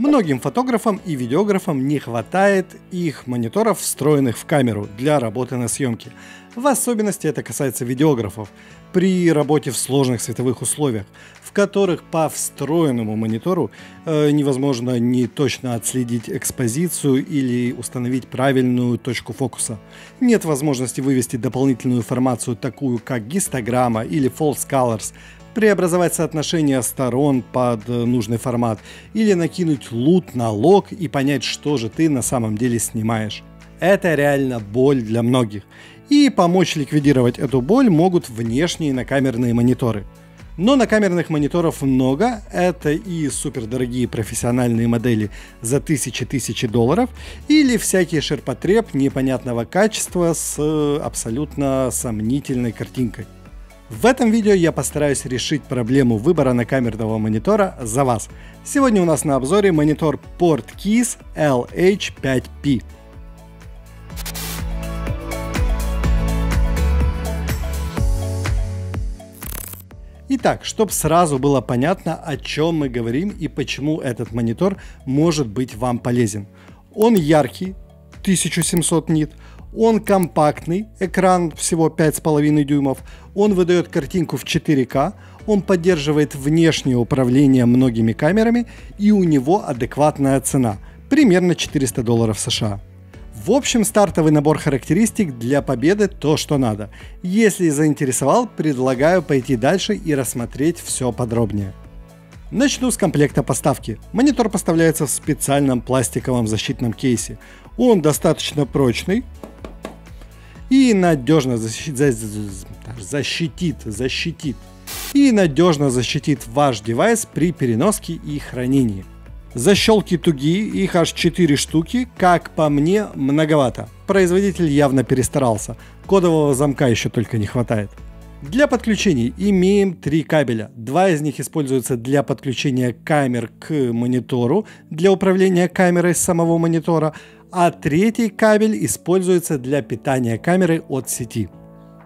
Многим фотографам и видеографам не хватает их мониторов, встроенных в камеру для работы на съемке. В особенности это касается видеографов при работе в сложных световых условиях, в которых по встроенному монитору невозможно не точно отследить экспозицию или установить правильную точку фокуса. Нет возможности вывести дополнительную информацию, такую как гистограмма или false colors, преобразовать соотношение сторон под нужный формат или накинуть лут на лог и понять, что же ты на самом деле снимаешь. Это реально боль для многих. И помочь ликвидировать эту боль могут внешние накамерные мониторы. Но накамерных мониторов много, это и супердорогие профессиональные модели за тысячи долларов, или всякий ширпотреб непонятного качества с абсолютно сомнительной картинкой. В этом видео я постараюсь решить проблему выбора накамерного монитора за вас. Сегодня у нас на обзоре монитор PORTKEYS LH5P. Итак, чтобы сразу было понятно, о чем мы говорим и почему этот монитор может быть вам полезен. Он яркий, 1700 нит. Он компактный, экран всего 5,5 дюймов, он выдает картинку в 4К, он поддерживает внешнее управление многими камерами и у него адекватная цена, примерно 400 долларов США. В общем, стартовый набор характеристик для победы то, что надо. Если заинтересовал, предлагаю пойти дальше и рассмотреть все подробнее. Начну с комплекта поставки. Монитор поставляется в специальном пластиковом защитном кейсе. Он достаточно прочный и надежно защитит ваш девайс при переноске и хранении. Защелки тугие, их аж 4 штуки, как по мне, многовато. Производитель явно перестарался, кодового замка еще только не хватает. Для подключений имеем 3 кабеля, 2 из них используются для подключения камер к монитору, для управления камерой с самого монитора, а третий кабель используется для питания камеры от сети.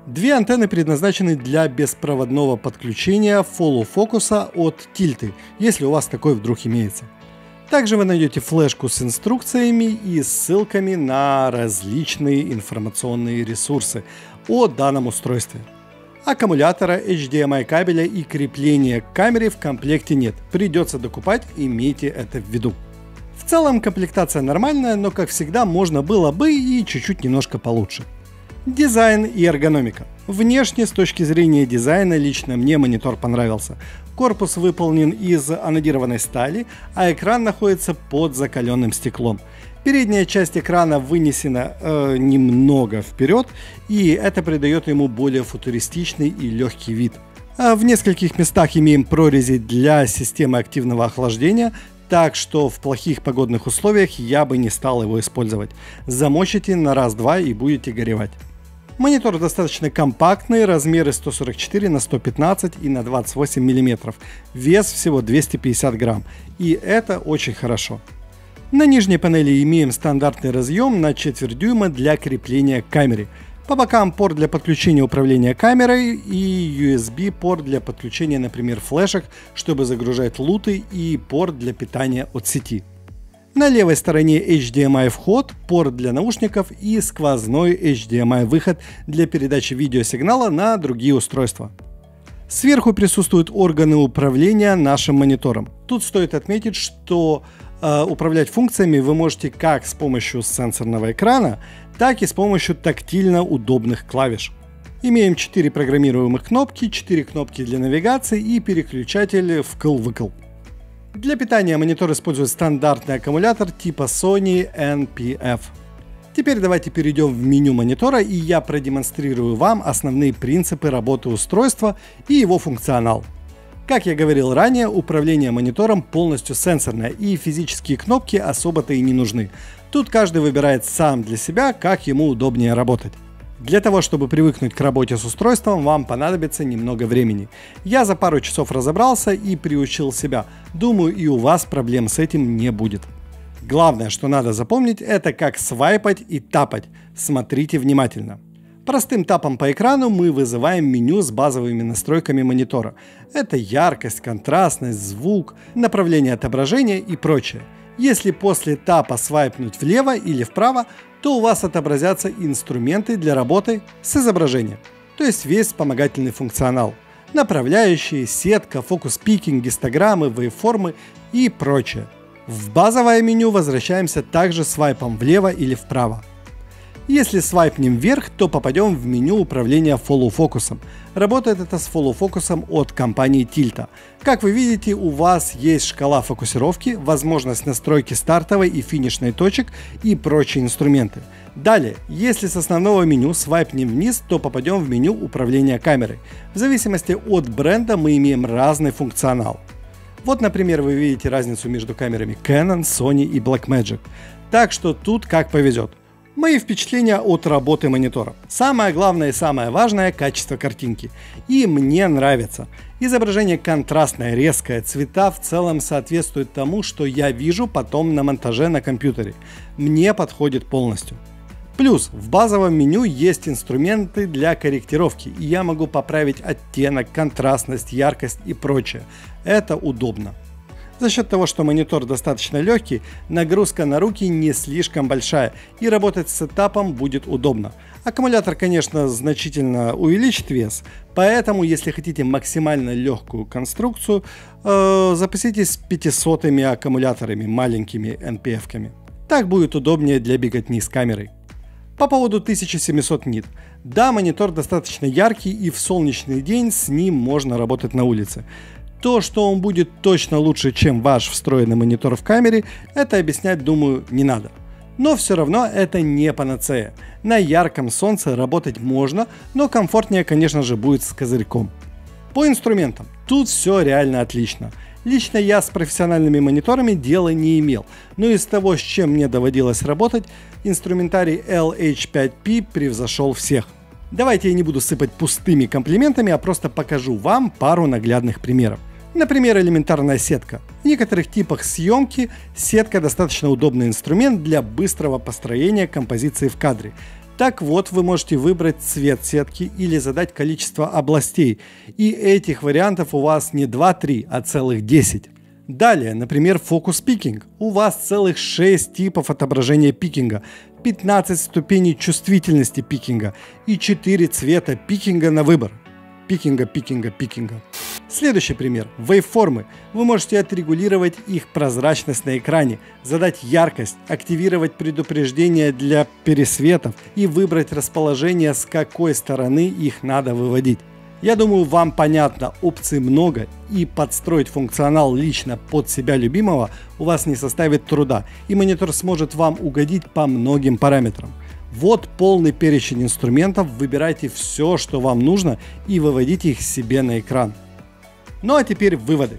Две антенны предназначены для беспроводного подключения follow-фокуса от Tilta, если у вас такой вдруг имеется. Также вы найдете флешку с инструкциями и ссылками на различные информационные ресурсы о данном устройстве. Аккумулятора, HDMI кабеля и крепления к камере в комплекте нет, придется докупать, имейте это в виду. В целом комплектация нормальная, но как всегда можно было бы и чуть-чуть немножко получше. Дизайн и эргономика. Внешне, с точки зрения дизайна, лично мне монитор понравился. Корпус выполнен из анодированной стали, а экран находится под закаленным стеклом. Передняя часть экрана вынесена немного вперед, и это придает ему более футуристичный и легкий вид. А в нескольких местах имеем прорези для системы активного охлаждения, так что в плохих погодных условиях я бы не стал его использовать. Замочите на раз-два и будете горевать. Монитор достаточно компактный, размеры 144 на 115 и на 28 мм, вес всего 250 грамм, и это очень хорошо. На нижней панели имеем стандартный разъем на 1/4 дюйма для крепления к камере. По бокам порт для подключения управления камерой и USB порт для подключения, например, флешек, чтобы загружать луты, и порт для питания от сети. На левой стороне HDMI вход, порт для наушников и сквозной HDMI выход для передачи видеосигнала на другие устройства. Сверху присутствуют органы управления нашим монитором. Тут стоит отметить, что управлять функциями вы можете как с помощью сенсорного экрана, так и с помощью тактильно удобных клавиш. Имеем 4 программируемых кнопки, 4 кнопки для навигации и переключатель вкл-выкл. Для питания монитор использует стандартный аккумулятор типа Sony NPF. Теперь давайте перейдем в меню монитора, и я продемонстрирую вам основные принципы работы устройства и его функционал. Как я говорил ранее, управление монитором полностью сенсорное, и физические кнопки особо-то и не нужны. Тут каждый выбирает сам для себя, как ему удобнее работать. Для того, чтобы привыкнуть к работе с устройством, вам понадобится немного времени. Я за пару часов разобрался и приучил себя. Думаю, и у вас проблем с этим не будет. Главное, что надо запомнить, это как свайпать и тапать. Смотрите внимательно. Простым тапом по экрану мы вызываем меню с базовыми настройками монитора. Это яркость, контрастность, звук, направление отображения и прочее. Если после тапа свайпнуть влево или вправо, то у вас отобразятся инструменты для работы с изображением, то есть весь вспомогательный функционал. Направляющие, сетка, фокус-пикинг, гистограммы, вейформы и прочее. В базовое меню возвращаемся также свайпом влево или вправо. Если свайпнем вверх, то попадем в меню управления follow-фокусом. Работает это с follow-фокусом от компании Tilta. Как вы видите, у вас есть шкала фокусировки, возможность настройки стартовой и финишной точек и прочие инструменты. Далее, если с основного меню свайпнем вниз, то попадем в меню управления камерой. В зависимости от бренда мы имеем разный функционал. Вот, например, вы видите разницу между камерами Canon, Sony и Blackmagic. Так что тут как повезет. Мои впечатления от работы монитора. Самое главное и самое важное – качество картинки. И мне нравится. Изображение контрастное, резкое, цвета в целом соответствуют тому, что я вижу потом на монтаже на компьютере. Мне подходит полностью. Плюс в базовом меню есть инструменты для корректировки, и я могу поправить оттенок, контрастность, яркость и прочее. Это удобно. За счет того, что монитор достаточно легкий, нагрузка на руки не слишком большая и работать с сетапом будет удобно. Аккумулятор, конечно, значительно увеличит вес, поэтому если хотите максимально легкую конструкцию, запаситесь 500-ми аккумуляторами, маленькими NPF-ками. Так будет удобнее для беготни с камерой. По поводу 1700 нит. Да, монитор достаточно яркий и в солнечный день с ним можно работать на улице. То, что он будет точно лучше, чем ваш встроенный монитор в камере, это объяснять, думаю, не надо. Но все равно это не панацея. На ярком солнце работать можно, но комфортнее, конечно же, будет с козырьком. По инструментам. Тут все реально отлично. Лично я с профессиональными мониторами дела не имел, но из того, с чем мне доводилось работать, инструментарий LH5P превзошел всех. Давайте я не буду сыпать пустыми комплиментами, а просто покажу вам пару наглядных примеров. Например, элементарная сетка. В некоторых типах съемки сетка достаточно удобный инструмент для быстрого построения композиции в кадре. Так вот, вы можете выбрать цвет сетки или задать количество областей, и этих вариантов у вас не 2-3, а целых 10. Далее, например, фокус-пикинг. У вас целых 6 типов отображения пикинга, 15 ступеней чувствительности пикинга и 4 цвета пикинга на выбор. Пикинга. Следующий пример. Вейформы. Вы можете отрегулировать их прозрачность на экране, задать яркость, активировать предупреждение для пересветов и выбрать расположение, с какой стороны их надо выводить. Я думаю, вам понятно, опций много, и подстроить функционал лично под себя любимого у вас не составит труда, и монитор сможет вам угодить по многим параметрам. Вот полный перечень инструментов, выбирайте все, что вам нужно, и выводите их себе на экран. Ну а теперь выводы.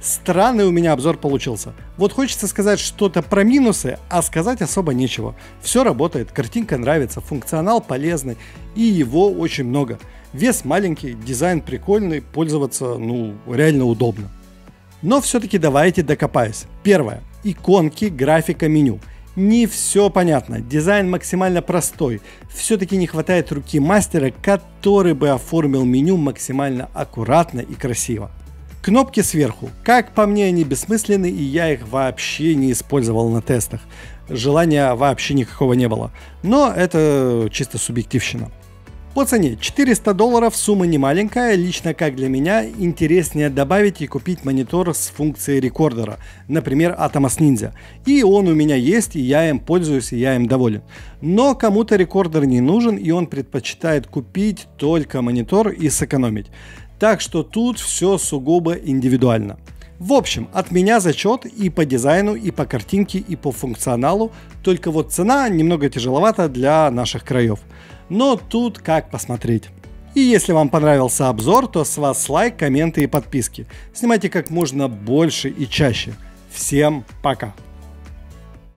Странный у меня обзор получился. Вот хочется сказать что-то про минусы, а сказать особо нечего. Все работает, картинка нравится, функционал полезный, и его очень много. Вес маленький, дизайн прикольный, пользоваться реально удобно. Но все-таки давайте докопаюсь. Первое. Иконки, графика, меню. Не все понятно, дизайн максимально простой, все-таки не хватает руки мастера, который бы оформил меню максимально аккуратно и красиво. Кнопки сверху. Как по мне, они бессмысленны, и я их вообще не использовал на тестах. Желания вообще никакого не было, но это чисто субъективщина. По цене $400, сумма не маленькая, лично как для меня интереснее добавить и купить монитор с функцией рекордера, например Atomos Ninja. И он у меня есть, и я им пользуюсь, и я им доволен. Но кому-то рекордер не нужен, и он предпочитает купить только монитор и сэкономить. Так что тут все сугубо индивидуально. В общем, от меня зачет и по дизайну, и по картинке, и по функционалу, только вот цена немного тяжеловата для наших краев. Но тут как посмотреть. И если вам понравился обзор, то с вас лайк, комменты и подписки. Снимайте как можно больше и чаще. Всем пока!